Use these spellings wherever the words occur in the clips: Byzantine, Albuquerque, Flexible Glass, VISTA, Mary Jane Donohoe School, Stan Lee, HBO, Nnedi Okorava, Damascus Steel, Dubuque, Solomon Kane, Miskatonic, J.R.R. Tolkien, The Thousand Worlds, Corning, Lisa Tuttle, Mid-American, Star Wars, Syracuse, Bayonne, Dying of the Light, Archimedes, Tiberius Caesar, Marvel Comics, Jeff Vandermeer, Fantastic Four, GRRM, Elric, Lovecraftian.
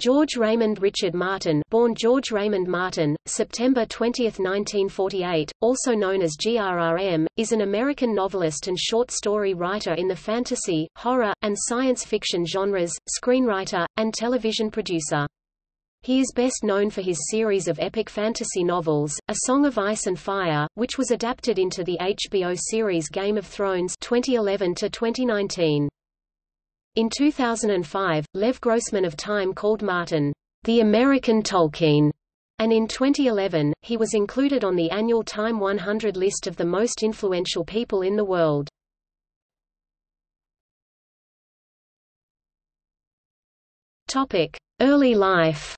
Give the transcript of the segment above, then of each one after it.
George Raymond Richard Martin, born George Raymond Martin, September 20, 1948, also known as GRRM, is an American novelist and short story writer in the fantasy, horror, and science fiction genres, screenwriter, and television producer. He is best known for his series of epic fantasy novels, A Song of Ice and Fire, which was adapted into the HBO series Game of Thrones 2011 to 2019. In 2005, Lev Grossman of Time called Martin, "the American Tolkien," and in 2011, he was included on the annual Time 100 list of the most influential people in the world. Early life.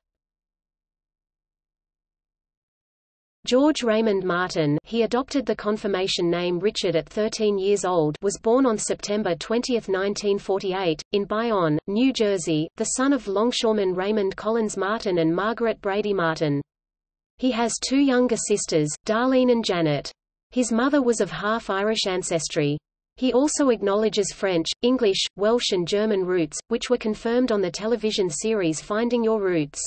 George Raymond Martin, he adopted the confirmation name Richard at 13 years old, was born on September 20, 1948, in Bayonne, New Jersey, the son of longshoreman Raymond Collins Martin and Margaret Brady Martin. He has two younger sisters, Darlene and Janet. His mother was of half-Irish ancestry. He also acknowledges French, English, Welsh and German roots, which were confirmed on the television series Finding Your Roots.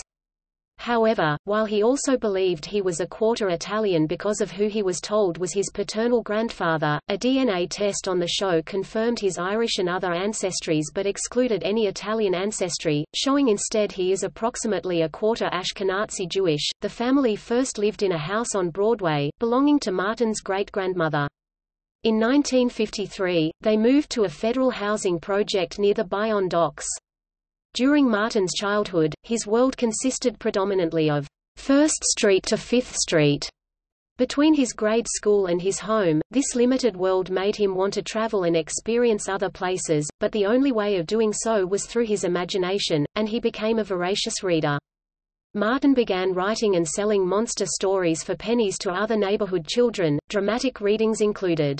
However, while he also believed he was a quarter Italian because of who he was told was his paternal grandfather, a DNA test on the show confirmed his Irish and other ancestries but excluded any Italian ancestry, showing instead he is approximately a quarter Ashkenazi Jewish. The family first lived in a house on Broadway, belonging to Martin's great-grandmother. In 1953, they moved to a federal housing project near the Bayonne docks. During Martin's childhood, his world consisted predominantly of First Street to Fifth Street. Between his grade school and his home, this limited world made him want to travel and experience other places, but the only way of doing so was through his imagination, and he became a voracious reader. Martin began writing and selling monster stories for pennies to other neighborhood children, dramatic readings included.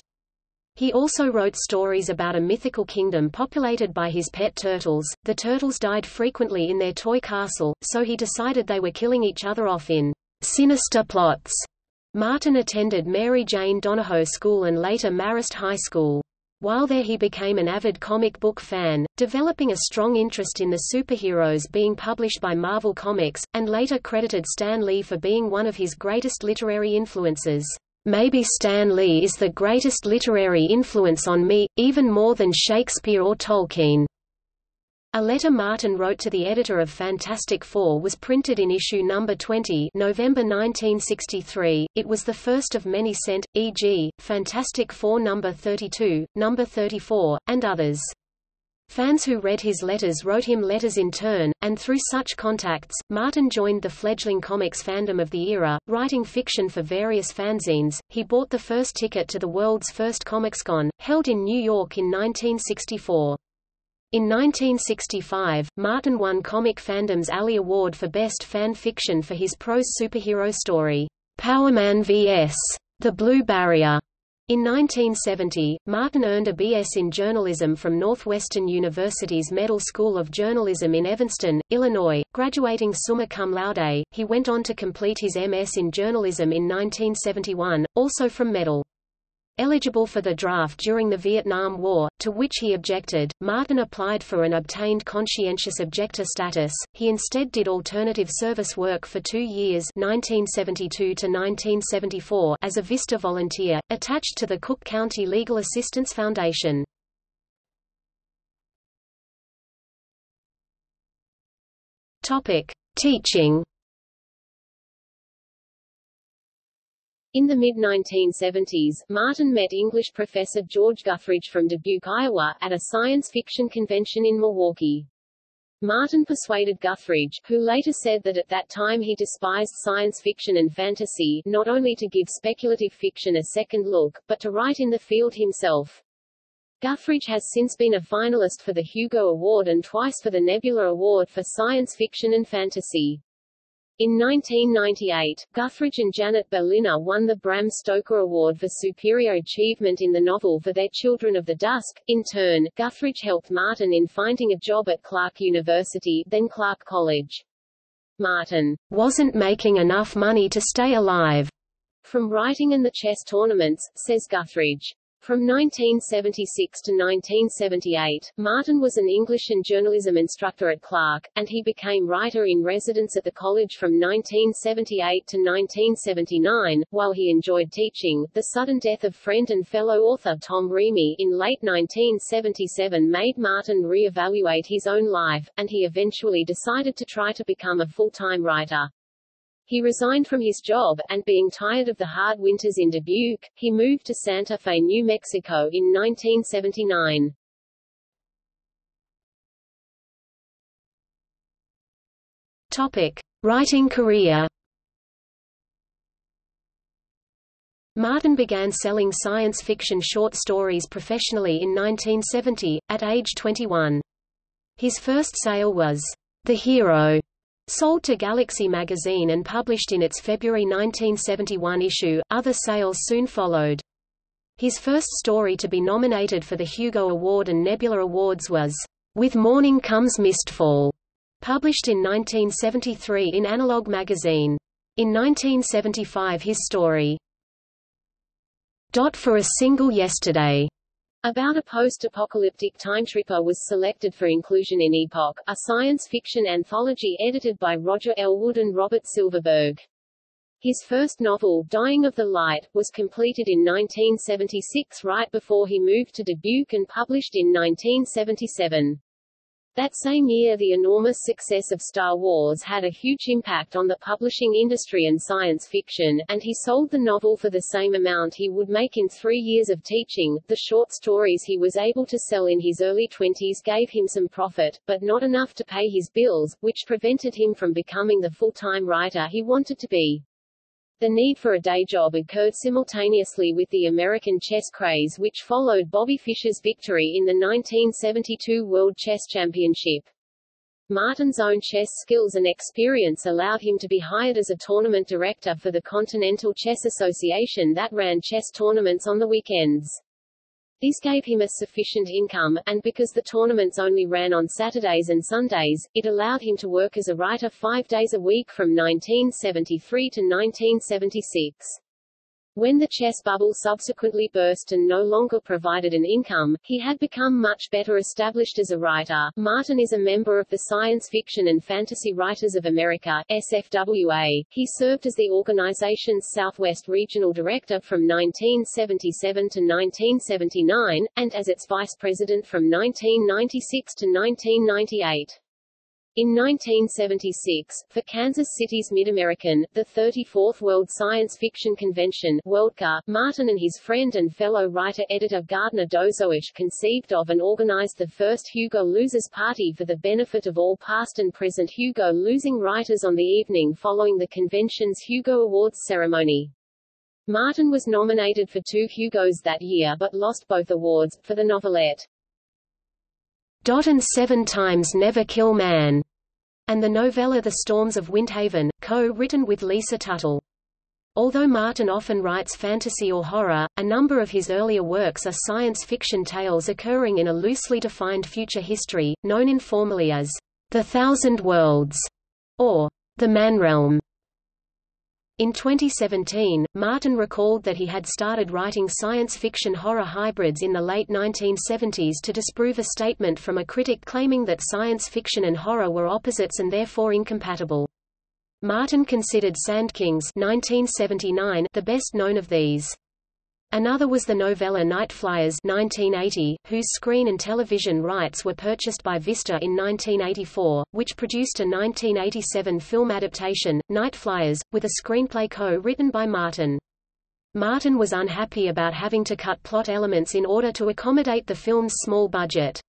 He also wrote stories about a mythical kingdom populated by his pet turtles. The turtles died frequently in their toy castle, so he decided they were killing each other off in sinister plots. Martin attended Mary Jane Donohoe School and later Marist High School. While there he became an avid comic book fan, developing a strong interest in the superheroes being published by Marvel Comics, and later credited Stan Lee for being one of his greatest literary influences. "Maybe Stan Lee is the greatest literary influence on me, even more than Shakespeare or Tolkien." A letter Martin wrote to the editor of Fantastic Four was printed in issue number 20, November 1963. It was the first of many sent, e.g., Fantastic Four number 32, number 34, and others. Fans who read his letters wrote him letters in turn, and through such contacts, Martin joined the fledgling comics fandom of the era, writing fiction for various fanzines. He bought the first ticket to the world's first ComicsCon, held in New York in 1964. In 1965, Martin won Comic Fandom's Alley Award for Best Fan Fiction for his prose superhero story, Power Man vs. The Blue Barrier. In 1970, Martin earned a B.S. in journalism from Northwestern University's Medill School of Journalism in Evanston, Illinois, graduating summa cum laude. He went on to complete his M.S. in journalism in 1971, also from Medill. Eligible for the draft during the Vietnam War, to which he objected, Martin applied for and obtained conscientious objector status. He instead did alternative service work for 2 years, 1972 to 1974, as a VISTA volunteer, attached to the Cook County Legal Assistance Foundation. Teaching. In the mid-1970s, Martin met English professor George Guthridge from Dubuque, Iowa, at a science fiction convention in Milwaukee. Martin persuaded Guthridge, who later said that at that time he despised science fiction and fantasy, not only to give speculative fiction a second look, but to write in the field himself. Guthridge has since been a finalist for the Hugo Award and twice for the Nebula Award for science fiction and fantasy. In 1998, Guthridge and Janet Berliner won the Bram Stoker Award for superior achievement in the novel for their Children of the Dusk. In turn, Guthridge helped Martin in finding a job at Clark University, then Clark College. Martin wasn't making enough money to stay alive from writing and the chess tournaments, says Guthridge. From 1976 to 1978, Martin was an English and journalism instructor at Clark, and he became writer-in-residence at the college from 1978 to 1979. While he enjoyed teaching, the sudden death of friend and fellow author Tom Remy in late 1977 made Martin re-evaluate his own life, and he eventually decided to try to become a full-time writer. He resigned from his job, and being tired of the hard winters in Dubuque, he moved to Santa Fe, New Mexico in 1979. Topic: Writing career. Martin began selling science fiction short stories professionally in 1970, at age 21. His first sale was The Hero, sold to Galaxy magazine and published in its February 1971 issue. Other sales soon followed. His first story to be nominated for the Hugo Award and Nebula Awards was With Morning Comes Mistfall, published in 1973 in Analog magazine. In 1975 his story For a Single Yesterday, about a post-apocalyptic timetripper, was selected for inclusion in Epoch, a science fiction anthology edited by Roger Elwood and Robert Silverberg. His first novel, Dying of the Light, was completed in 1976 right before he moved to Dubuque and published in 1977. That same year, the enormous success of Star Wars had a huge impact on the publishing industry and science fiction, and he sold the novel for the same amount he would make in 3 years of teaching. The short stories he was able to sell in his early 20s gave him some profit, but not enough to pay his bills, which prevented him from becoming the full-time writer he wanted to be. The need for a day job occurred simultaneously with the American chess craze, which followed Bobby Fischer's victory in the 1972 World Chess Championship. Martin's own chess skills and experience allowed him to be hired as a tournament director for the Continental Chess Association that ran chess tournaments on the weekends. This gave him a sufficient income, and because the tournaments only ran on Saturdays and Sundays, it allowed him to work as a writer 5 days a week from 1973 to 1976. When the chess bubble subsequently burst and no longer provided an income, he had become much better established as a writer. Martin is a member of the Science Fiction and Fantasy Writers of America, SFWA. He served as the organization's Southwest Regional Director from 1977 to 1979, and as its Vice President from 1996 to 1998. In 1976, for Kansas City's Mid-American, the 34th World Science Fiction Convention (WorldCon), Martin and his friend and fellow writer-editor Gardner Dozois conceived of and organized the first Hugo Losers Party for the benefit of all past and present Hugo losing writers on the evening following the convention's Hugo Awards ceremony. Martin was nominated for 2 Hugos that year but lost both awards, for the novelette and 7 Times Never Kill Man, and the novella The Storms of Windhaven, co-written with Lisa Tuttle. Although Martin often writes fantasy or horror, a number of his earlier works are science fiction tales occurring in a loosely defined future history, known informally as The Thousand Worlds, or The Manrealm. In 2017, Martin recalled that he had started writing science fiction horror hybrids in the late 1970s to disprove a statement from a critic claiming that science fiction and horror were opposites and therefore incompatible. Martin considered Sand Kings (1979) the best known of these. Another was the novella Nightflyers (1980), whose screen and television rights were purchased by VISTA in 1984, which produced a 1987 film adaptation, Nightflyers, with a screenplay co-written by Martin. Martin was unhappy about having to cut plot elements in order to accommodate the film's small budget.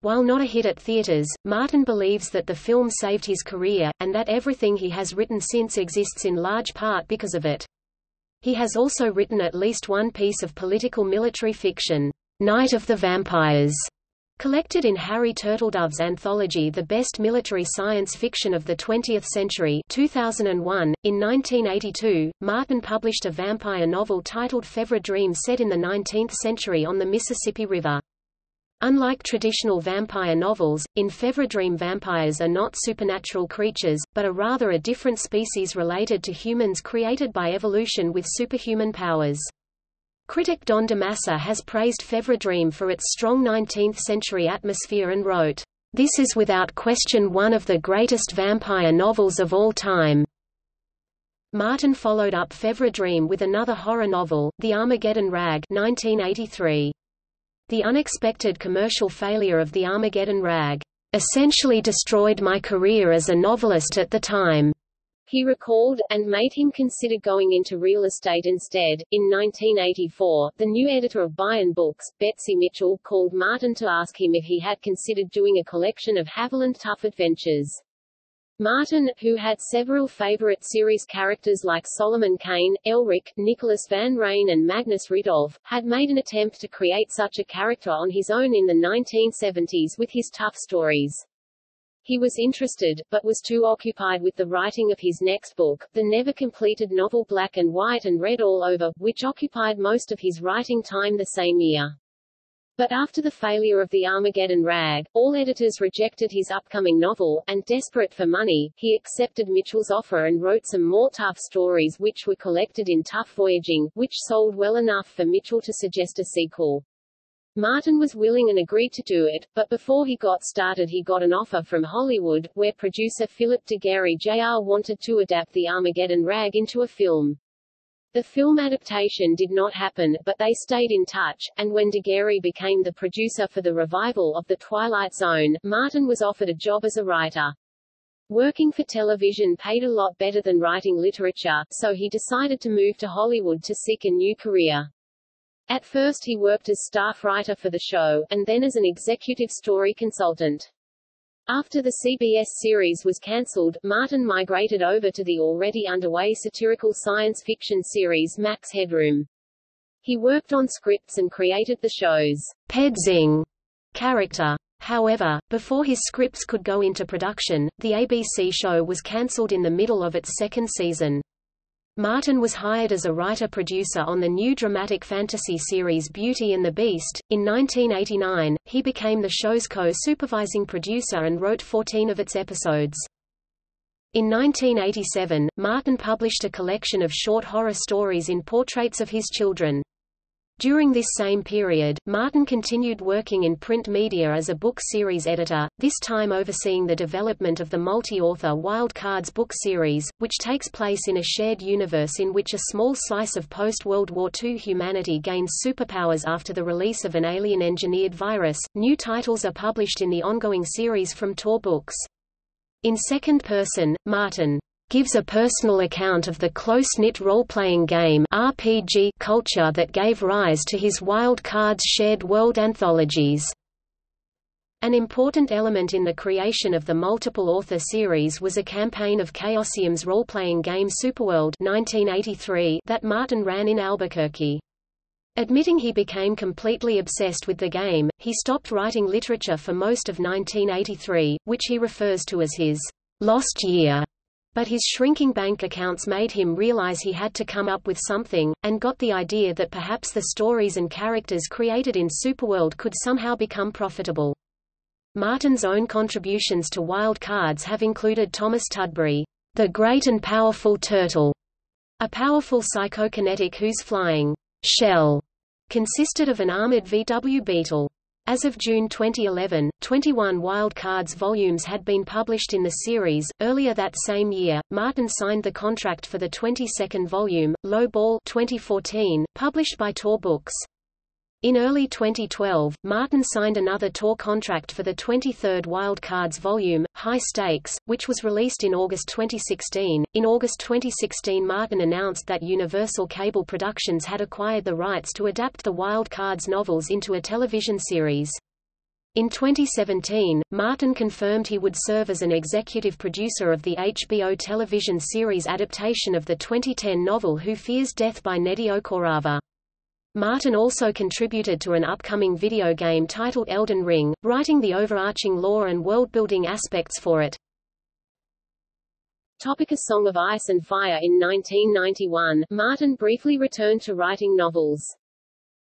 While not a hit at theaters, Martin believes that the film saved his career, and that everything he has written since exists in large part because of it. He has also written at least one piece of political military fiction, Night of the Vampires, collected in Harry Turtledove's anthology The Best Military Science Fiction of the 20th Century 2001. In 1982, Martin published a vampire novel titled Fevre Dream, set in the 19th century on the Mississippi River. Unlike traditional vampire novels, in Fevre Dream vampires are not supernatural creatures, but are rather a different species related to humans created by evolution with superhuman powers. Critic Don DeMassa has praised Fevre Dream for its strong 19th-century atmosphere and wrote, "This is without question one of the greatest vampire novels of all time." Martin followed up Fevre Dream with another horror novel, The Armageddon Rag, 1983. The unexpected commercial failure of The Armageddon Rag essentially destroyed my career as a novelist at the time, he recalled, and made him consider going into real estate instead. In 1984, the new editor of Bayonne Books, Betsy Mitchell, called Martin to ask him if he had considered doing a collection of Haviland Tough Adventures. Martin, who had several favorite series characters like Solomon Kane, Elric, Nicholas Van Ryn and Magnus Rudolph, had made an attempt to create such a character on his own in the 1970s with his Tough stories. He was interested, but was too occupied with the writing of his next book, the never-completed novel Black and White and Red All Over, which occupied most of his writing time the same year. But after the failure of The Armageddon Rag, all editors rejected his upcoming novel, and desperate for money, he accepted Mitchell's offer and wrote some more Tough stories which were collected in Tough Voyaging, which sold well enough for Mitchell to suggest a sequel. Martin was willing and agreed to do it, but before he got started he got an offer from Hollywood, where producer Philip DeGary Jr. wanted to adapt The Armageddon Rag into a film. The film adaptation did not happen, but they stayed in touch, and when DeGary became the producer for the revival of The Twilight Zone, Martin was offered a job as a writer. Working for television paid a lot better than writing literature, so he decided to move to Hollywood to seek a new career. At first he worked as staff writer for the show, and then as an executive story consultant. After the CBS series was cancelled, Martin migrated over to the already underway satirical science fiction series Max Headroom. He worked on scripts and created the show's Pedzing character. However, before his scripts could go into production, the ABC show was cancelled in the middle of its second season. Martin was hired as a writer-producer on the new dramatic fantasy series Beauty and the Beast. In 1989, he became the show's co-supervising producer and wrote 14 of its episodes. In 1987, Martin published a collection of short horror stories in portraits of his children. During this same period, Martin continued working in print media as a book series editor, this time overseeing the development of the multi-author Wild Cards book series, which takes place in a shared universe in which a small slice of post-World War II humanity gains superpowers after the release of an alien-engineered virus. New titles are published in the ongoing series from Tor Books. In second person, Martin gives a personal account of the close-knit role-playing game RPG culture that gave rise to his Wild Cards shared world anthologies. An important element in the creation of the multiple author series was a campaign of Chaosium's role-playing game Superworld 1983 that Martin ran in Albuquerque. Admitting he became completely obsessed with the game, he stopped writing literature for most of 1983, which he refers to as his lost year. But his shrinking bank accounts made him realize he had to come up with something, and got the idea that perhaps the stories and characters created in Superworld could somehow become profitable. Martin's own contributions to Wild Cards have included Thomas Tudbury, the Great and Powerful Turtle, a powerful psychokinetic whose flying shell consisted of an armored VW Beetle. As of June 2011, 21 Wild Cards volumes had been published in the series. Earlier that same year, Martin signed the contract for the 22nd volume, Low Ball 2014, published by Tor Books. In early 2012, Martin signed another Tor contract for the 23rd Wild Cards volume, High Stakes, which was released in August 2016. In August 2016, Martin announced that Universal Cable Productions had acquired the rights to adapt the Wild Cards novels into a television series. In 2017, Martin confirmed he would serve as an executive producer of the HBO television series adaptation of the 2010 novel Who Fears Death by Nnedi Okorava. Martin also contributed to an upcoming video game titled Elden Ring, writing the overarching lore and world-building aspects for it. Topic: A Song of Ice and Fire. In 1991, Martin briefly returned to writing novels.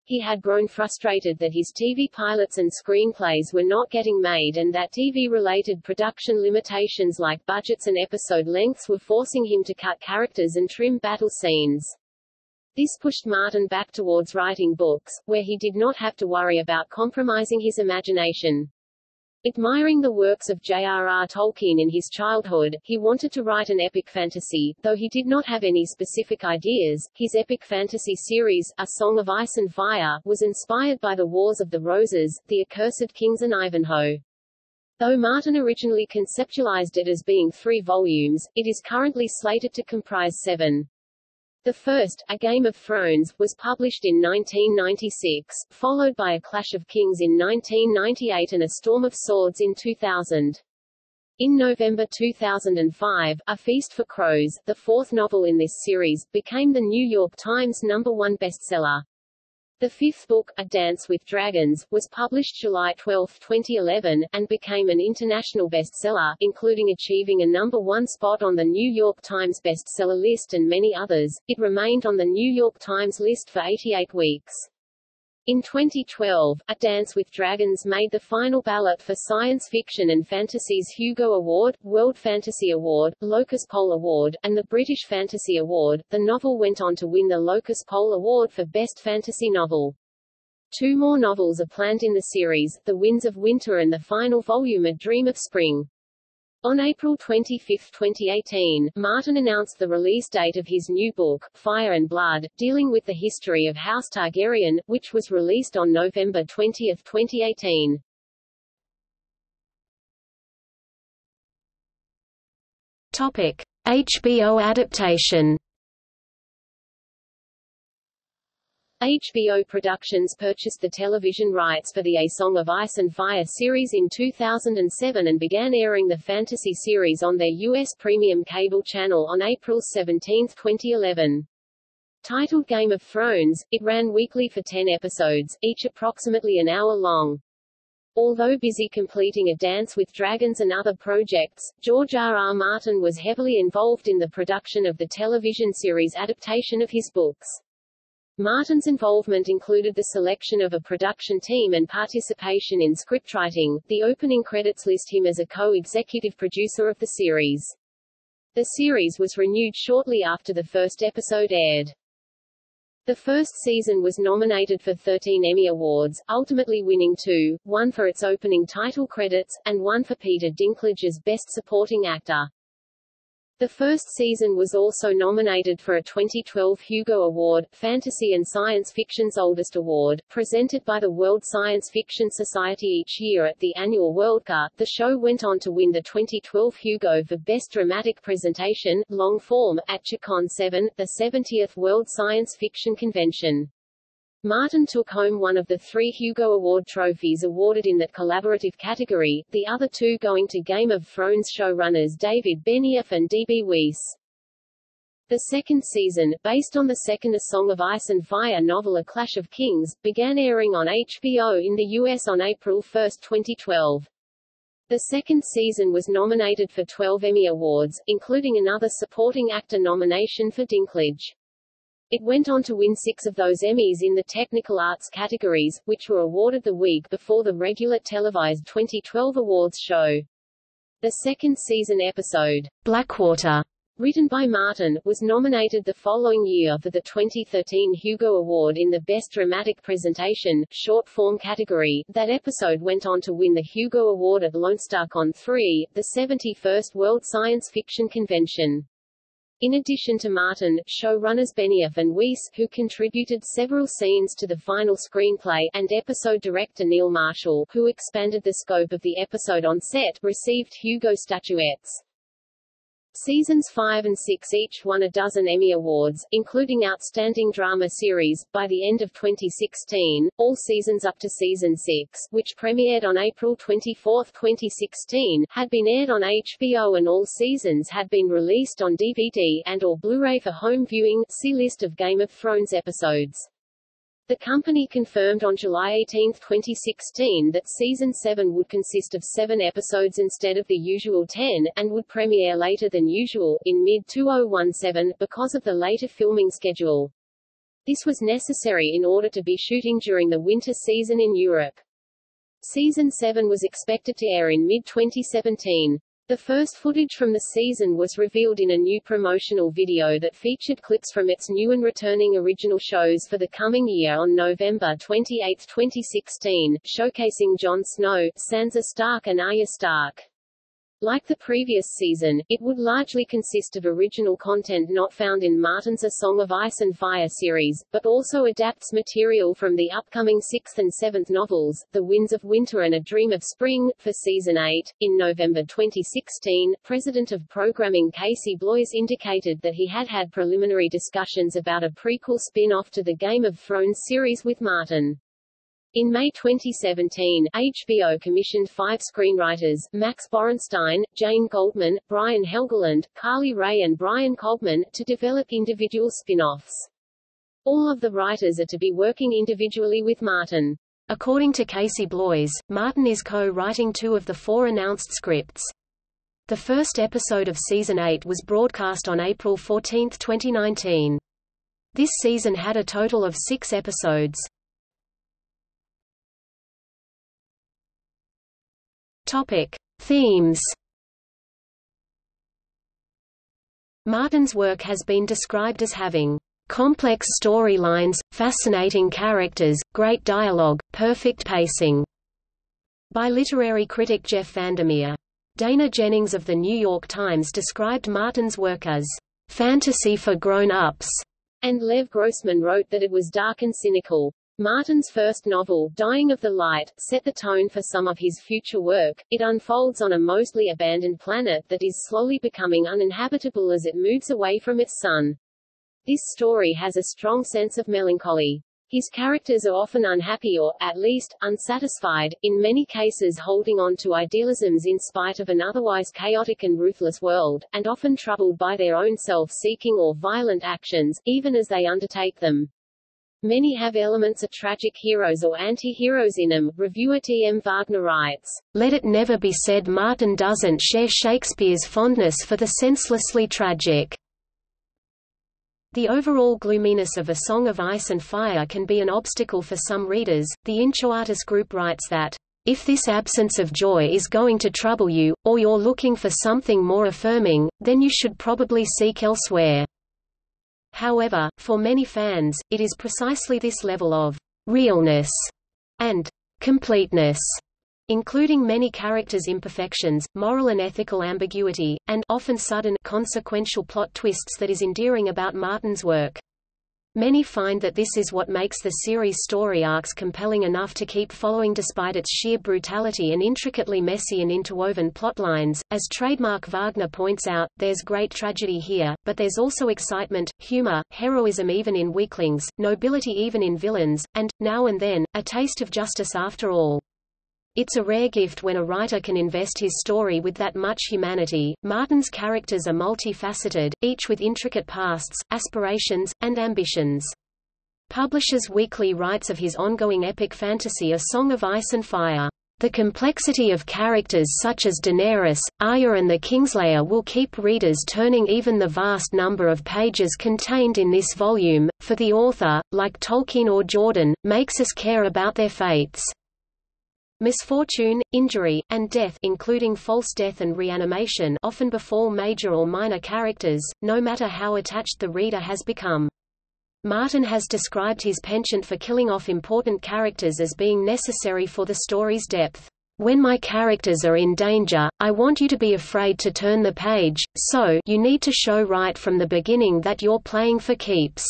He had grown frustrated that his TV pilots and screenplays were not getting made and that TV-related production limitations like budgets and episode lengths were forcing him to cut characters and trim battle scenes. This pushed Martin back towards writing books, where he did not have to worry about compromising his imagination. Admiring the works of J.R.R. Tolkien in his childhood, he wanted to write an epic fantasy, though he did not have any specific ideas. His epic fantasy series, A Song of Ice and Fire, was inspired by the Wars of the Roses, The Accursed Kings and Ivanhoe. Though Martin originally conceptualized it as being 3 volumes, it is currently slated to comprise 7. The first, A Game of Thrones, was published in 1996, followed by A Clash of Kings in 1998 and A Storm of Swords in 2000. In November 2005, A Feast for Crows, the 4th novel in this series, became the New York Times #1 bestseller. The 5th book, A Dance with Dragons, was published July 12, 2011, and became an international bestseller, including achieving a #1 spot on the New York Times bestseller list and many others. It remained on the New York Times list for 88 weeks. In 2012, A Dance with Dragons made the final ballot for Science Fiction and Fantasy's Hugo Award, World Fantasy Award, Locus Pole Award, and the British Fantasy Award. The novel went on to win the Locus Pole Award for Best Fantasy Novel. 2 more novels are planned in the series, The Winds of Winter and the final volume A Dream of Spring. On April 25, 2018, Martin announced the release date of his new book, Fire and Blood, dealing with the history of House Targaryen, which was released on November 20, 2018. Topic: HBO adaptation. HBO Productions purchased the television rights for the A Song of Ice and Fire series in 2007 and began airing the fantasy series on their U.S. premium cable channel on April 17, 2011. Titled Game of Thrones, it ran weekly for 10 episodes, each approximately an hour long. Although busy completing A Dance with Dragons and other projects, George R.R. Martin was heavily involved in the production of the television series adaptation of his books. Martin's involvement included the selection of a production team and participation in scriptwriting. The opening credits list him as a co-executive producer of the series. The series was renewed shortly after the first episode aired. The first season was nominated for 13 Emmy Awards, ultimately winning 2, one for its opening title credits, and one for Peter Dinklage's Best Supporting Actor. The first season was also nominated for a 2012 Hugo Award, Fantasy and Science Fiction's oldest award, presented by the World Science Fiction Society each year at the annual WorldCon. The show went on to win the 2012 Hugo for Best Dramatic Presentation, Long Form, at ComicsCon 7, the 70th World Science Fiction Convention. Martin took home one of the 3 Hugo Award trophies awarded in that collaborative category, the other 2 going to Game of Thrones showrunners David Benioff and D.B. Weiss. The second season, based on the second A Song of Ice and Fire novel A Clash of Kings, began airing on HBO in the U.S. on April 1, 2012. The second season was nominated for 12 Emmy Awards, including another supporting actor nomination for Dinklage. It went on to win 6 of those Emmys in the technical arts categories, which were awarded the week before the regular televised 2012 awards show. The second season episode, Blackwater, written by Martin, was nominated the following year for the 2013 Hugo Award in the Best Dramatic Presentation, Short Form category. That episode went on to win the Hugo Award at Lone Star Con 3, the 71st World Science Fiction Convention. In addition to Martin, showrunners Benioff and Weiss, who contributed several scenes to the final screenplay, and episode director Neil Marshall, who expanded the scope of the episode on set, received Hugo statuettes. Seasons 5 and 6 each won a dozen Emmy Awards, including Outstanding Drama Series, by the end of 2016, all seasons up to season 6, which premiered on April 24, 2016, had been aired on HBO and all seasons had been released on DVD and/or Blu-ray for home viewing. See list of Game of Thrones episodes. The company confirmed on July 18, 2016 that Season 7 would consist of 7 episodes instead of the usual 10, and would premiere later than usual, in mid-2017, because of the later filming schedule. This was necessary in order to be shooting during the winter season in Europe. Season 7 was expected to air in mid-2017. The first footage from the season was revealed in a new promotional video that featured clips from its new and returning original shows for the coming year on November 28, 2016, showcasing Jon Snow, Sansa Stark and Arya Stark. Like the previous season, it would largely consist of original content not found in Martin's A Song of Ice and Fire series, but also adapts material from the upcoming 6th and 7th novels, The Winds of Winter and A Dream of Spring, for Season 8. In November 2016, President of Programming Casey Bloys indicated that he had had preliminary discussions about a prequel spin-off to the Game of Thrones series with Martin. In May 2017, HBO commissioned 5 screenwriters, Max Borenstein, Jane Goldman, Brian Helgeland, Carly Rae and Brian Cogman, to develop individual spin-offs. All of the writers are to be working individually with Martin. According to Casey Bloys, Martin is co-writing 2 of the 4 announced scripts. The first episode of Season 8 was broadcast on April 14, 2019. This season had a total of 6 episodes. Topic: Themes. Martin's work has been described as having complex storylines, fascinating characters, great dialogue, perfect pacing, by literary critic Jeff Vandermeer. Dana Jennings of The New York Times described Martin's work as fantasy for grown-ups, and Lev Grossman wrote that it was dark and cynical. Martin's first novel, Dying of the Light, set the tone for some of his future work. It unfolds on a mostly abandoned planet that is slowly becoming uninhabitable as it moves away from its sun. This story has a strong sense of melancholy. His characters are often unhappy or, at least, unsatisfied, in many cases holding on to idealisms in spite of an otherwise chaotic and ruthless world, and often troubled by their own self-seeking or violent actions, even as they undertake them. Many have elements of tragic heroes or anti-heroes in them. Reviewer T. M. Wagner writes, "Let it never be said Martin doesn't share Shakespeare's fondness for the senselessly tragic." The overall gloominess of A Song of Ice and Fire can be an obstacle for some readers. The Inchoatus Group writes that, "If this absence of joy is going to trouble you, or you're looking for something more affirming, then you should probably seek elsewhere." However, for many fans, it is precisely this level of realness and completeness, including many characters' imperfections, moral and ethical ambiguity, and often sudden, consequential plot twists that is endearing about Martin's work. Many find that this is what makes the series' story arcs compelling enough to keep following despite its sheer brutality and intricately messy and interwoven plotlines. As trademark Wagner points out, there's great tragedy here, but there's also excitement, humor, heroism even in weaklings, nobility even in villains, and, now and then, a taste of justice after all. It's a rare gift when a writer can invest his story with that much humanity. Martin's characters are multifaceted, each with intricate pasts, aspirations, and ambitions. Publishers Weekly writes of his ongoing epic fantasy A Song of Ice and Fire. "The complexity of characters such as Daenerys, Arya and the Kingslayer will keep readers turning even the vast number of pages contained in this volume, for the author, like Tolkien or Jordan, makes us care about their fates. Misfortune, injury, and death, including false death and reanimation, often befall major or minor characters, no matter how attached the reader has become." Martin has described his penchant for killing off important characters as being necessary for the story's depth. "When my characters are in danger, I want you to be afraid to turn the page, so you need to show right from the beginning that you're playing for keeps."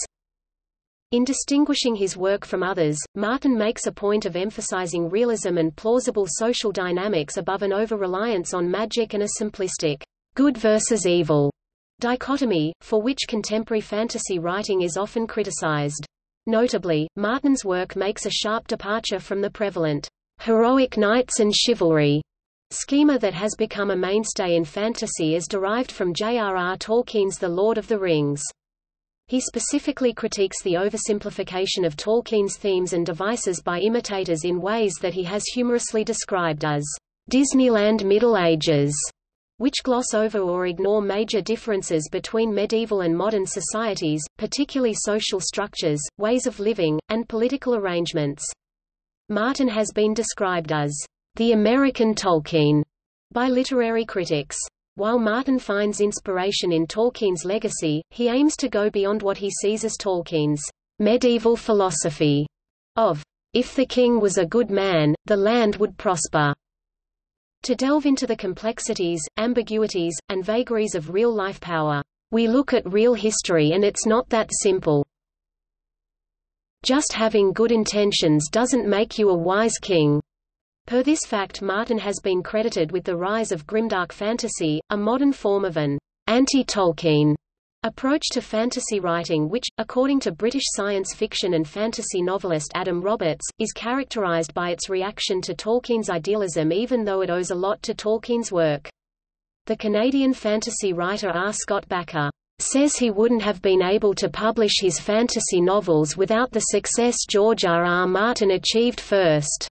In distinguishing his work from others, Martin makes a point of emphasizing realism and plausible social dynamics above an over-reliance on magic and a simplistic good versus evil dichotomy, for which contemporary fantasy writing is often criticized. Notably, Martin's work makes a sharp departure from the prevalent heroic knights and chivalry schema that has become a mainstay in fantasy as derived from J.R.R. Tolkien's The Lord of the Rings. He specifically critiques the oversimplification of Tolkien's themes and devices by imitators in ways that he has humorously described as Disneyland Middle Ages, which gloss over or ignore major differences between medieval and modern societies, particularly social structures, ways of living, and political arrangements. Martin has been described as the American Tolkien, by literary critics. While Martin finds inspiration in Tolkien's legacy, he aims to go beyond what he sees as Tolkien's medieval philosophy of, if the king was a good man, the land would prosper, to delve into the complexities, ambiguities, and vagaries of real-life power. We look at real history and it's not that simple. Just having good intentions doesn't make you a wise king. Per this fact, Martin has been credited with the rise of grimdark fantasy, a modern form of an anti-Tolkien approach to fantasy writing which, according to British science fiction and fantasy novelist Adam Roberts, is characterized by its reaction to Tolkien's idealism even though it owes a lot to Tolkien's work. The Canadian fantasy writer R. Scott Baker says he wouldn't have been able to publish his fantasy novels without the success George R. R. Martin achieved first.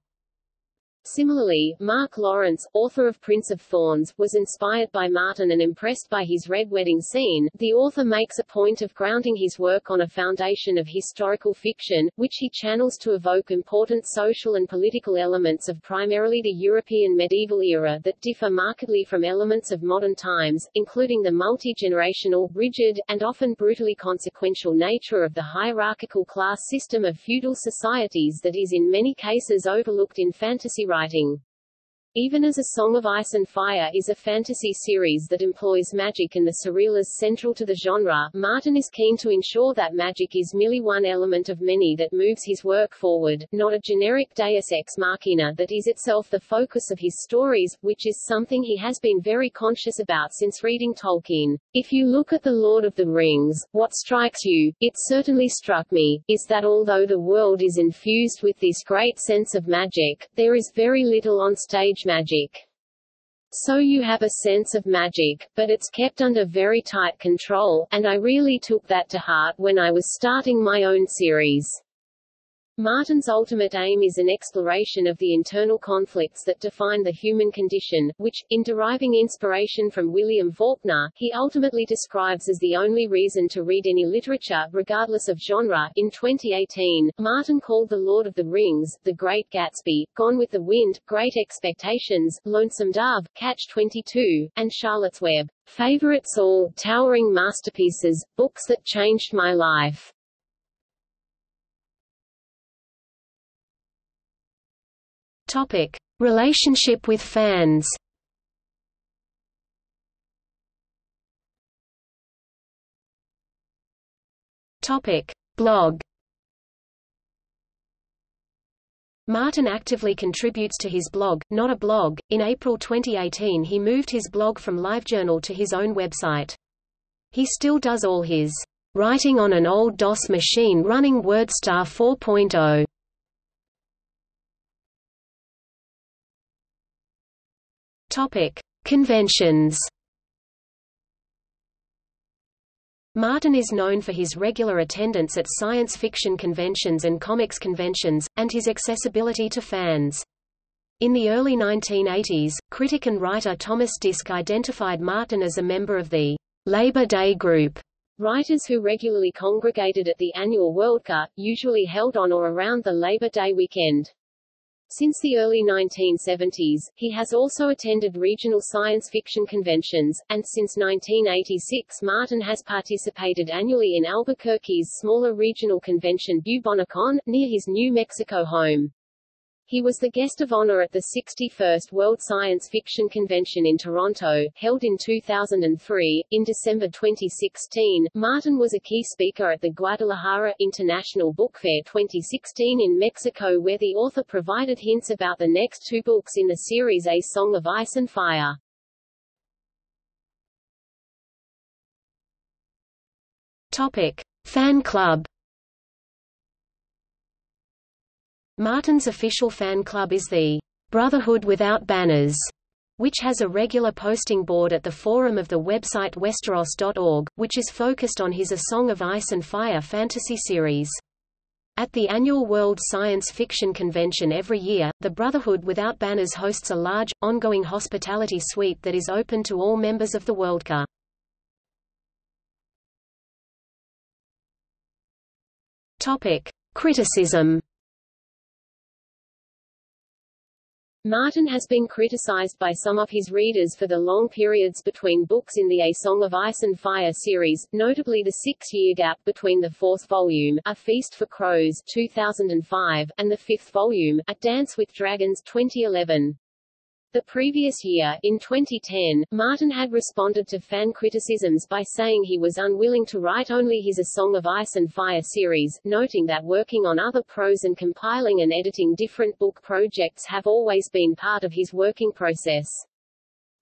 Similarly, Mark Lawrence, author of Prince of Thorns, was inspired by Martin and impressed by his Red Wedding scene. The author makes a point of grounding his work on a foundation of historical fiction, which he channels to evoke important social and political elements of primarily the European medieval era that differ markedly from elements of modern times, including the multi-generational, rigid, and often brutally consequential nature of the hierarchical class system of feudal societies that is in many cases overlooked in fantasy writing. Even as A Song of Ice and Fire is a fantasy series that employs magic and the surreal as central to the genre, Martin is keen to ensure that magic is merely one element of many that moves his work forward, not a generic deus ex machina that is itself the focus of his stories, which is something he has been very conscious about since reading Tolkien. If you look at The Lord of the Rings, what strikes you, it certainly struck me, is that although the world is infused with this great sense of magic, there is very little on stage magic. So you have a sense of magic, but it's kept under very tight control, and I really took that to heart when I was starting my own series. Martin's ultimate aim is an exploration of the internal conflicts that define the human condition, which, in deriving inspiration from William Faulkner, he ultimately describes as the only reason to read any literature, regardless of genre. In 2018, Martin called The Lord of the Rings, The Great Gatsby, Gone with the Wind, Great Expectations, Lonesome Dove, Catch-22, and Charlotte's Web, favorites, all towering masterpieces, books that changed my life. Topic: Relationship with fans. Topic: Blog. Martin actively contributes to his blog, Not a Blog. In April 2018, he moved his blog from LiveJournal to his own website. He still does all his writing on an old DOS machine running WordStar 4.0. Topic: Conventions. Martin is known for his regular attendance at science fiction conventions and comics conventions, and his accessibility to fans. In the early 1980s, critic and writer Thomas Disk identified Martin as a member of the Labor Day group, writers who regularly congregated at the annual WorldCon, usually held on or around the Labor Day weekend. Since the early 1970s, he has also attended regional science fiction conventions, and since 1986 Martin has participated annually in Albuquerque's smaller regional convention BuBonaCon, near his New Mexico home. He was the guest of honor at the 61st World Science Fiction Convention in Toronto, held in 2003. In December 2016, Martin was a key speaker at the Guadalajara International Book Fair 2016 in Mexico, where the author provided hints about the next two books in the series A Song of Ice and Fire. Topic: Fan Club. Martin's official fan club is the Brotherhood Without Banners, which has a regular posting board at the forum of the website Westeros.org, which is focused on his A Song of Ice and Fire fantasy series. At the annual World Science Fiction Convention every year, the Brotherhood Without Banners hosts a large, ongoing hospitality suite that is open to all members of the WorldCon. Topic: Criticism. Martin has been criticized by some of his readers for the long periods between books in the A Song of Ice and Fire series, notably the 6-year gap between the fourth volume, A Feast for Crows 2005, and the fifth volume, A Dance with Dragons 2011. The previous year, in 2010, Martin had responded to fan criticisms by saying he was unwilling to write only his A Song of Ice and Fire series, noting that working on other prose and compiling and editing different book projects have always been part of his working process.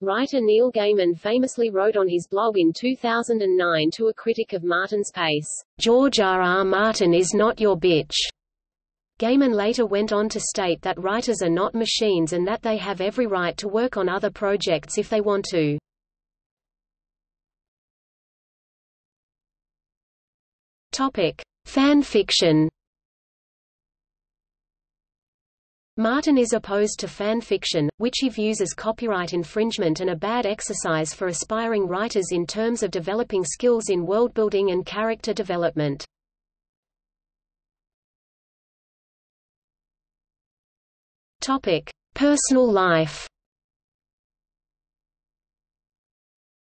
Writer Neil Gaiman famously wrote on his blog in 2009 to a critic of Martin's pace, "George R. R. Martin is not your bitch." Gaiman later went on to state that writers are not machines and that they have every right to work on other projects if they want to. Topic: Fan fiction. Martin is opposed to fan fiction, which he views as copyright infringement and a bad exercise for aspiring writers in terms of developing skills in worldbuilding and character development. Topic: Personal life.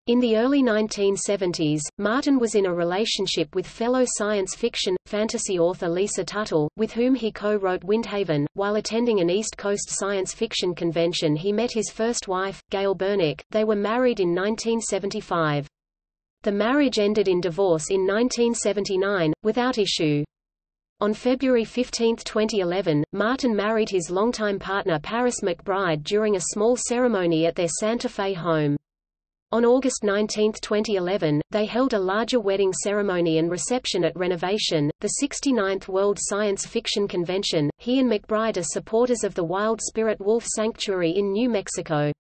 In the early 1970s, Martin was in a relationship with fellow science fiction, fantasy author Lisa Tuttle, with whom he co-wrote Windhaven. While attending an East Coast science fiction convention he met his first wife, Gail Bernick. They were married in 1975. The marriage ended in divorce in 1979, without issue. On February 15, 2011, Martin married his longtime partner Paris McBride during a small ceremony at their Santa Fe home. On August 19, 2011, they held a larger wedding ceremony and reception at Renovation, the 69th World Science Fiction Convention. He and McBride are supporters of the Wild Spirit Wolf Sanctuary in New Mexico.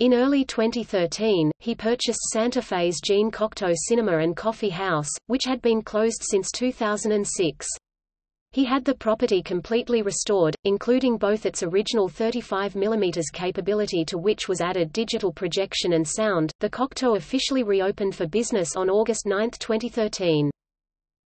In early 2013, he purchased Santa Fe's Jean Cocteau Cinema and Coffee House, which had been closed since 2006. He had the property completely restored, including both its original 35mm capability to which was added digital projection and sound. The Cocteau officially reopened for business on August 9, 2013.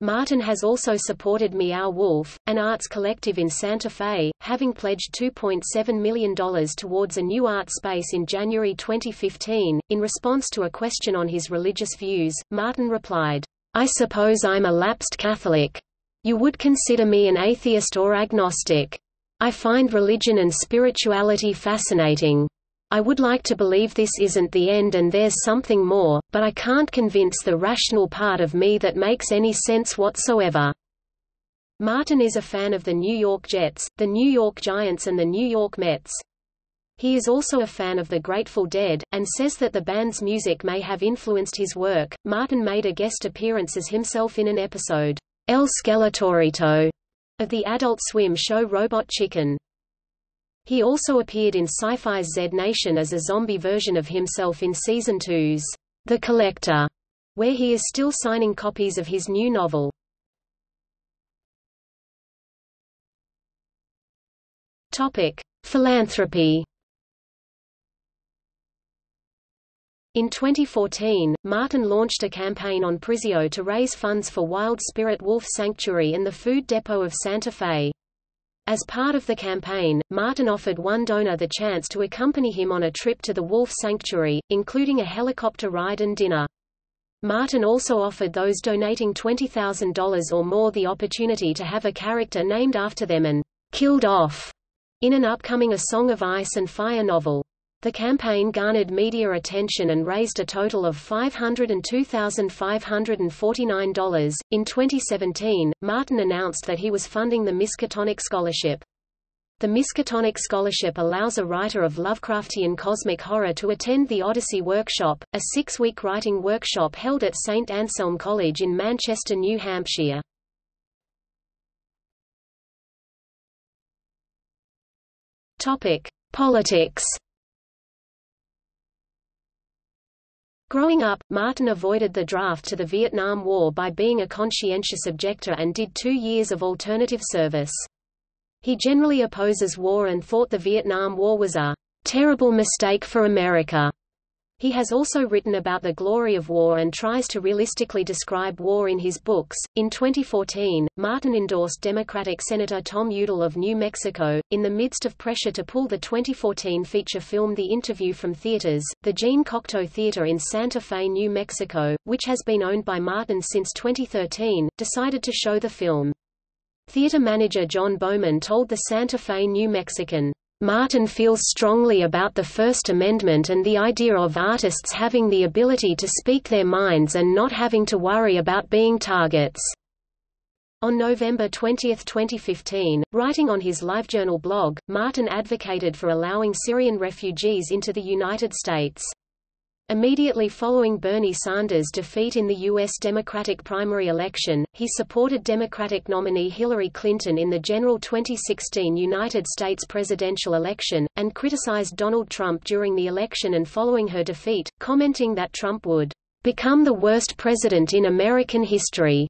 Martin has also supported Meow Wolf, an arts collective in Santa Fe, having pledged $2.7 million towards a new art space in January 2015. In response to a question on his religious views, Martin replied, "I suppose I'm a lapsed Catholic. You would consider me an atheist or agnostic. I find religion and spirituality fascinating. I would like to believe this isn't the end and there's something more, but I can't convince the rational part of me that makes any sense whatsoever." Martin is a fan of the New York Jets, the New York Giants and the New York Mets. He is also a fan of the Grateful Dead, and says that the band's music may have influenced his work. Martin made a guest appearance as himself in an episode, El Skeletorito, of the Adult Swim show Robot Chicken. He also appeared in Sci-Fi's Z Nation as a zombie version of himself in Season 2's The Collector, where he is still signing copies of his new novel. Topic: Philanthropy. In 2014, Martin launched a campaign on Prizio to raise funds for Wild Spirit Wolf Sanctuary and the Food Depot of Santa Fe. As part of the campaign, Martin offered one donor the chance to accompany him on a trip to the Wolf Sanctuary, including a helicopter ride and dinner. Martin also offered those donating $20,000 or more the opportunity to have a character named after them and killed off in an upcoming A Song of Ice and Fire novel. The campaign garnered media attention and raised a total of $502,549. In 2017, Martin announced that he was funding the Miskatonic Scholarship. The Miskatonic Scholarship allows a writer of Lovecraftian cosmic horror to attend the Odyssey Workshop, a 6-week writing workshop held at St. Anselm College in Manchester, New Hampshire. Topic: Politics. Growing up, Martin avoided the draft to the Vietnam War by being a conscientious objector and did 2 years of alternative service. He generally opposes war and thought the Vietnam War was a terrible mistake for America. He has also written about the glory of war and tries to realistically describe war in his books. In 2014, Martin endorsed Democratic Senator Tom Udall of New Mexico. In the midst of pressure to pull the 2014 feature film The Interview from theaters, the Jean Cocteau Theater in Santa Fe, New Mexico, which has been owned by Martin since 2013, decided to show the film. Theater manager John Bowman told the Santa Fe New Mexican, "Martin feels strongly about the First Amendment and the idea of artists having the ability to speak their minds and not having to worry about being targets." On November 20, 2015, writing on his LiveJournal blog, Martin advocated for allowing Syrian refugees into the United States. Immediately following Bernie Sanders' defeat in the U.S. Democratic primary election, he supported Democratic nominee Hillary Clinton in the general 2016 United States presidential election, and criticized Donald Trump during the election and following her defeat, commenting that Trump would become the worst president in American history.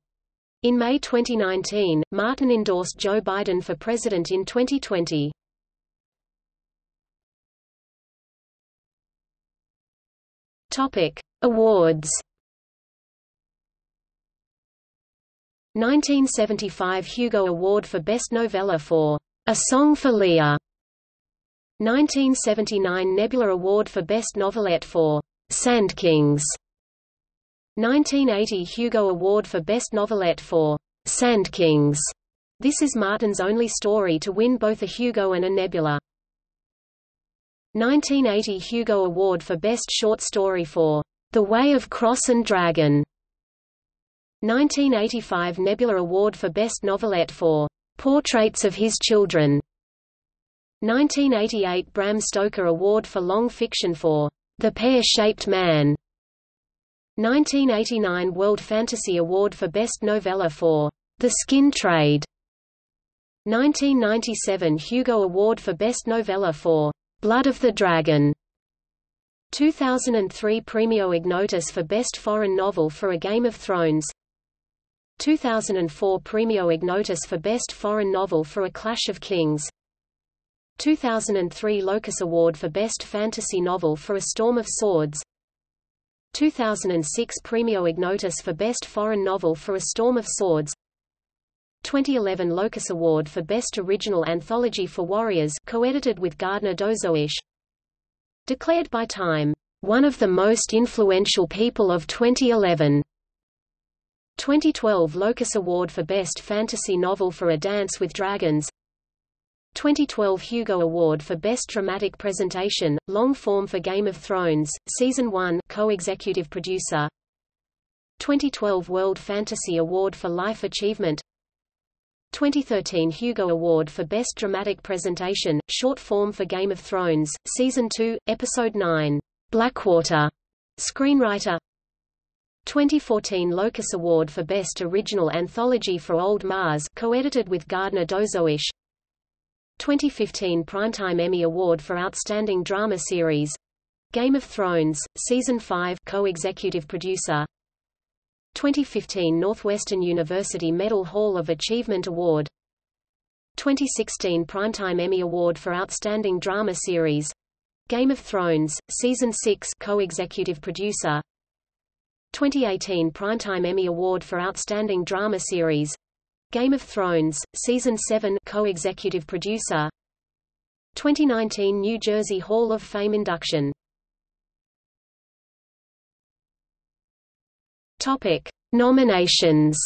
In May 2019, Martin endorsed Joe Biden for president in 2020. Topic: Awards. 1975 Hugo Award for Best Novella for A Song for Leah. 1979 Nebula Award for Best Novelette for Sand Kings. 1980 Hugo Award for Best Novelette for Sand Kings. This is Martin's only story to win both a Hugo and a Nebula. 1980 Hugo Award for Best Short Story for The Way of Cross and Dragon. 1985 Nebula Award for Best Novelette for Portraits of His Children. 1988 Bram Stoker Award for Long Fiction for The Pear-Shaped Man. 1989 World Fantasy Award for Best Novella for The Skin Trade. 1997 Hugo Award for Best Novella for Blood of the Dragon. 2003 Premio Ignotus for Best Foreign Novel for A Game of Thrones. 2004 Premio Ignotus for Best Foreign Novel for A Clash of Kings. 2003 Locus Award for Best Fantasy Novel for A Storm of Swords. 2006 Premio Ignotus for Best Foreign Novel for A Storm of Swords. 2011 Locus Award for Best Original Anthology for Warriors, co-edited with Gardner Dozois. Declared by Time, "One of the most influential people of 2011." 2012 Locus Award for Best Fantasy Novel for A Dance with Dragons. 2012 Hugo Award for Best Dramatic Presentation, Long Form for Game of Thrones, Season 1, co-executive producer. 2012 World Fantasy Award for Life Achievement. 2013 Hugo Award for Best Dramatic Presentation, Short Form for Game of Thrones, Season 2, Episode 9, Blackwater, Screenwriter. 2014 Locus Award for Best Original Anthology for Old Mars, co-edited with Gardner Dozois. 2015 Primetime Emmy Award for Outstanding Drama Series, Game of Thrones, Season 5, co-executive producer. 2015 Northwestern University Medill Hall of Achievement Award. 2016 Primetime Emmy Award for Outstanding Drama Series, Game of Thrones, Season 6, co-executive producer. 2018 Primetime Emmy Award for Outstanding Drama Series, Game of Thrones, Season 7, co-executive producer. 2019 New Jersey Hall of Fame induction. Topic: Nominations.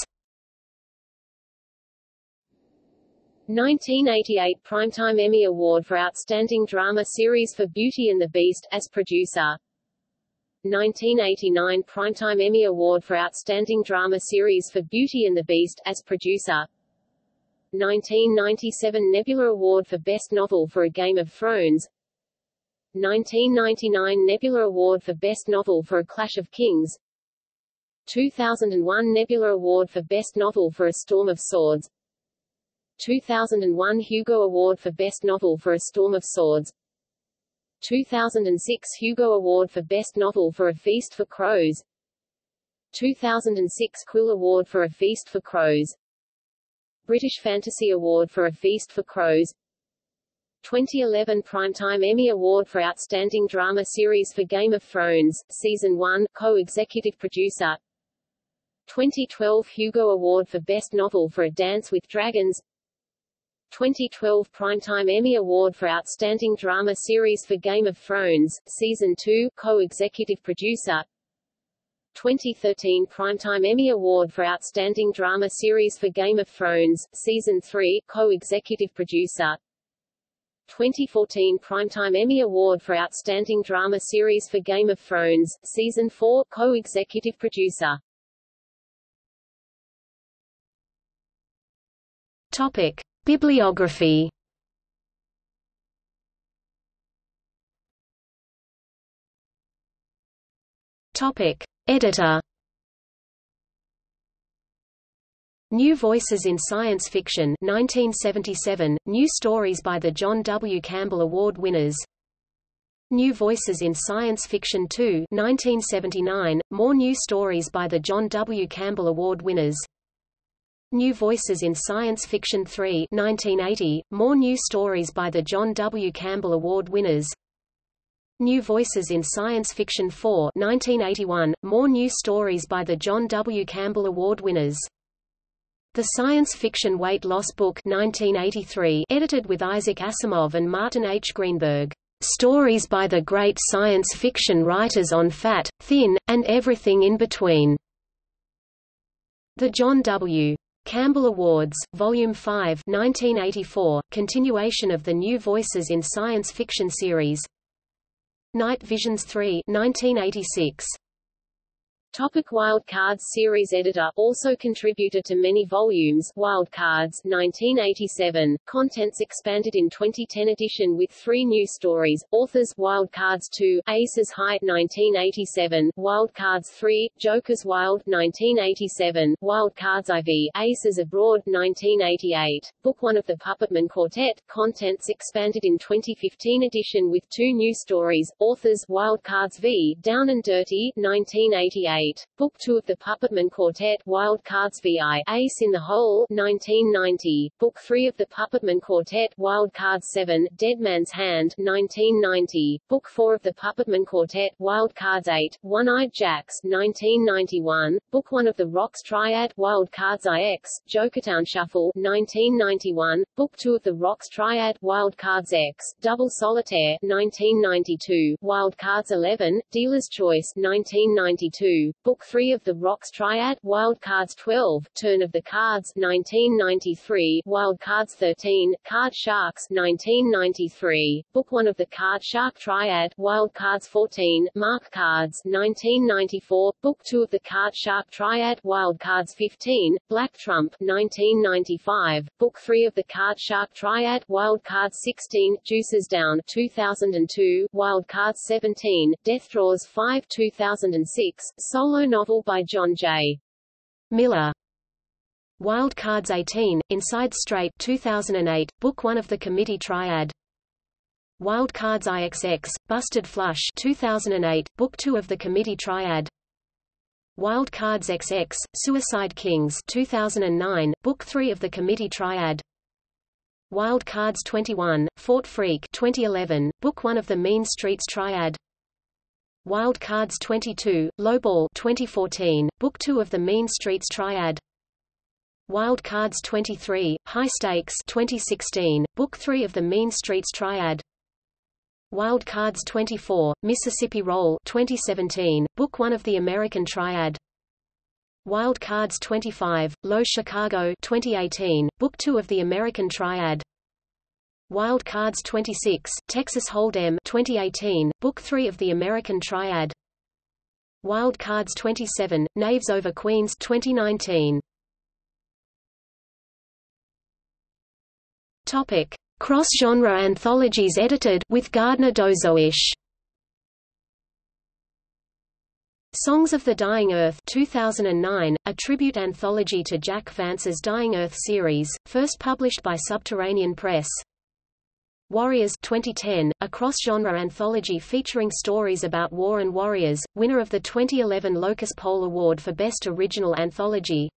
1988 Primetime Emmy Award for Outstanding Drama Series for Beauty and the Beast, as producer. 1989 Primetime Emmy Award for Outstanding Drama Series for Beauty and the Beast, as producer. 1997 Nebula Award for Best Novel for A Game of Thrones. 1999 Nebula Award for Best Novel for A Clash of Kings. 2001 Nebula Award for Best Novel for A Storm of Swords. 2001 Hugo Award for Best Novel for A Storm of Swords. 2006 Hugo Award for Best Novel for A Feast for Crows. 2006 Quill Award for A Feast for Crows. British Fantasy Award for A Feast for Crows. 2011 Primetime Emmy Award for Outstanding Drama Series for Game of Thrones, Season 1, Co-Executive Producer. 2012 Hugo Award for Best Novel for A Dance with Dragons. 2012 Primetime Emmy Award for Outstanding Drama Series for Game of Thrones, Season 2, Co-Executive Producer. 2013 Primetime Emmy Award for Outstanding Drama Series for Game of Thrones, Season 3, Co-Executive Producer. 2014 Primetime Emmy Award for Outstanding Drama Series for Game of Thrones, Season 4, Co-Executive Producer. Topic. Bibliography. Topic. Editor. New Voices in Science Fiction 1977, New Stories by the John W. Campbell Award winners. New Voices in Science Fiction 2 1979, More New Stories by the John W. Campbell Award winners. New Voices in Science Fiction 3 1980, More New Stories by the John W. Campbell Award winners. New Voices in Science Fiction 4 1981, More New Stories by the John W. Campbell Award winners. The Science Fiction Weight Loss Book 1983, edited with Isaac Asimov and Martin H. Greenberg. Stories by the Great Science Fiction Writers on Fat, Thin, and Everything in Between. The John W. Campbell Awards, Volume 5 1984, continuation of the New Voices in Science Fiction series. Night Visions 3 1986. Topic Wild Cards series editor, also contributor to many volumes, Wild Cards 1987, contents expanded in 2010 edition with 3 new stories, authors, Wild Cards 2, Ace's Height 1987, Wild Cards 3, Joker's Wild 1987, Wild Cards IV, Ace's Abroad 1988, Book 1 of the Puppetman Quartet, contents expanded in 2015 edition with 2 new stories, authors, Wild Cards V, Down and Dirty 1988, Book 2 of the Puppetman Quartet, Wild Cards VI, Ace in the Hole 1990, Book 3 of the Puppetman Quartet, Wild Cards 7, Dead Man's Hand 1990, Book 4 of the Puppetman Quartet, Wild Cards 8, One-Eyed Jacks 1991, Book 1 of the Rocks Triad, Wild Cards IX, Jokertown Shuffle 1991, Book 2 of the Rocks Triad, Wild Cards X, Double Solitaire 1992, Wild Cards 11, Dealer's Choice 1992, Book 3 of the Rocks Triad, Wild Cards 12, Turn of the Cards 1993, Wild Cards 13, Card Sharks 1993, Book 1 of the Card Shark Triad, Wild Cards 14, Mark Cards 1994, Book 2 of the Card Shark Triad, Wild Cards 15, Black Trump 1995, Book 3 of the Card Shark Triad, Wild Cards 16, Juices Down 2002, Wild Cards 17, Death Draws 5 2006, solo novel by John J. Miller. Wild Cards 18, Inside Straight 2008, Book 1 of the Committee Triad. Wild Cards IXX, Busted Flush 2008, Book 2 of the Committee Triad. Wild Cards XX, Suicide Kings 2009, Book 3 of the Committee Triad. Wild Cards 21, Fort Freak 2011, Book 1 of the Mean Streets Triad. Wild Cards 22, Lowball 2014, Book 2 of the Mean Streets Triad. Wild Cards 23, High Stakes 2016, Book 3 of the Mean Streets Triad. Wild Cards 24, Mississippi Roll 2017, Book 1 of the American Triad. Wild Cards 25, Low Chicago 2018, Book 2 of the American Triad. Wild Cards 26, Texas Hold'em 2018, Book 3 of the American Triad. Wild Cards 27, Knaves over Queens 2019. Topic: Cross-genre anthologies edited with Gardner Dozois. Songs of the Dying Earth 2009, a tribute anthology to Jack Vance's Dying Earth series, first published by Subterranean Press. Warriors 2010, a cross-genre anthology featuring stories about war and warriors, winner of the 2011 Locus Poll Award for Best Original Anthology.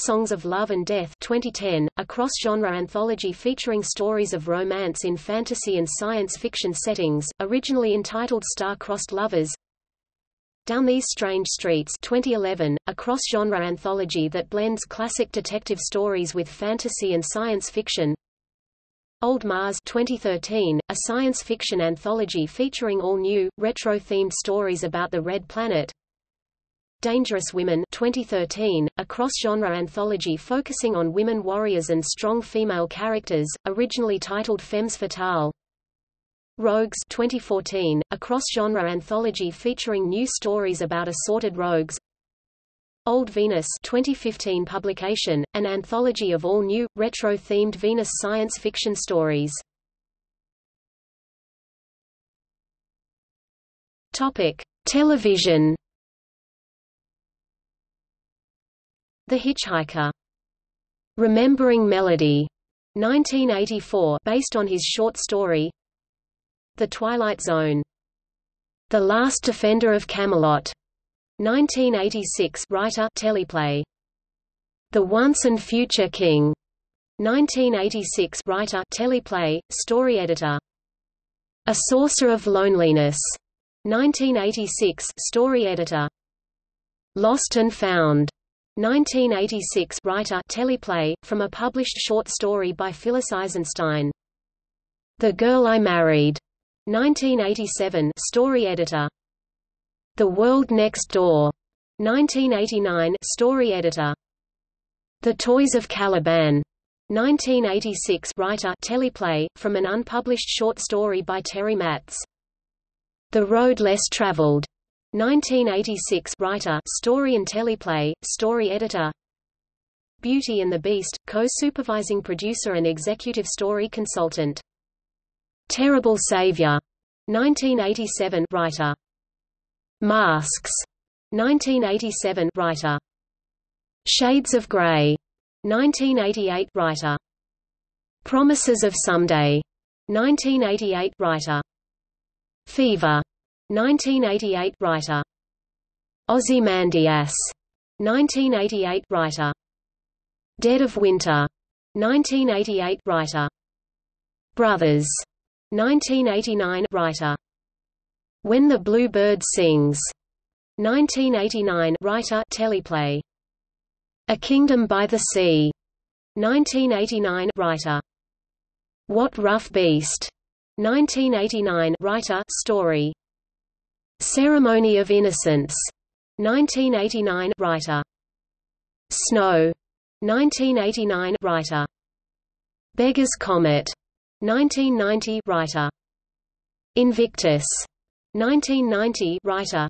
Songs of Love and Death 2010, a cross-genre anthology featuring stories of romance in fantasy and science fiction settings, originally entitled Star-Crossed Lovers. Down These Strange Streets 2011, a cross-genre anthology that blends classic detective stories with fantasy and science fiction. Old Mars 2013, a science fiction anthology featuring all new, retro-themed stories about the Red Planet. Dangerous Women 2013, a cross-genre anthology focusing on women warriors and strong female characters, originally titled Femmes Fatales. Rogues 2014, a cross-genre anthology featuring new stories about assorted rogues. Old Venus 2015 publication, an anthology of all new, retro-themed Venus science fiction stories. Topic: Television. The Hitchhiker. Remembering Melody, 1984, based on his short story. The Twilight Zone. The Last Defender of Camelot, 1986, writer, teleplay. The Once and Future King, 1986, writer, teleplay, story editor. A Saucer of Loneliness, 1986, story editor. Lost and Found, 1986, writer, teleplay, from a published short story by Phyllis Eisenstein. The Girl I Married, 1987, story editor. The World Next Door, 1989, story editor. The Toys of Caliban, 1986, writer, teleplay, from an unpublished short story by Terry Matz. The Road Less Traveled, 1986, writer, story and teleplay, story editor. Beauty and the Beast, co-supervising producer and executive story consultant. Terrible Savior, 1987, writer. Masks, 1987, writer. Shades of Grey, 1988, writer. Promises of Someday, 1988, writer. Fever, 1988, writer. Ozymandias, 1988, writer. Dead of Winter, 1988, writer. Brothers, 1989, writer. When the Blue Bird Sings, 1989, writer, teleplay. A Kingdom by the Sea, 1989, writer. What Rough Beast, 1989, writer, story. Ceremony of Innocence, 1989, writer. Snow, 1989, writer. Beggar's Comet, 1990, writer. Invictus, 1990, writer.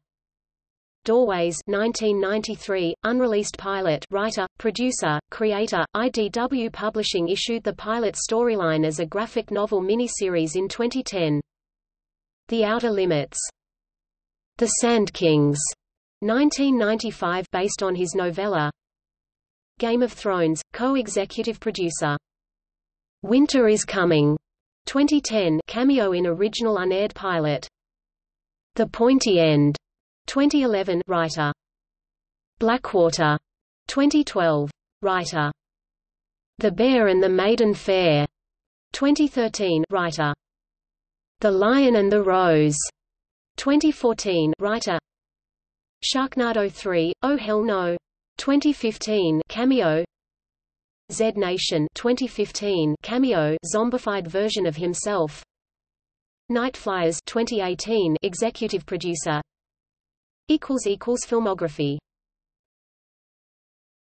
Doorways, 1993, unreleased pilot, writer, producer, creator. IDW Publishing issued the pilot storyline as a graphic novel miniseries in 2010. The Outer Limits. The Sand Kings, 1995, based on his novella. Game of Thrones, co-executive producer. Winter is Coming, 2010, cameo in original unaired pilot. The Pointy End, 2011, writer. Blackwater, 2012, writer. The Bear and the Maiden Fair, 2013, writer. The Lion and the Rose, 2014, writer. Sharknado 3, Oh Hell No, 2015, cameo. Z Nation, 2015, cameo, zombified version of himself. Nightflyers, 2018, executive producer. Filmography.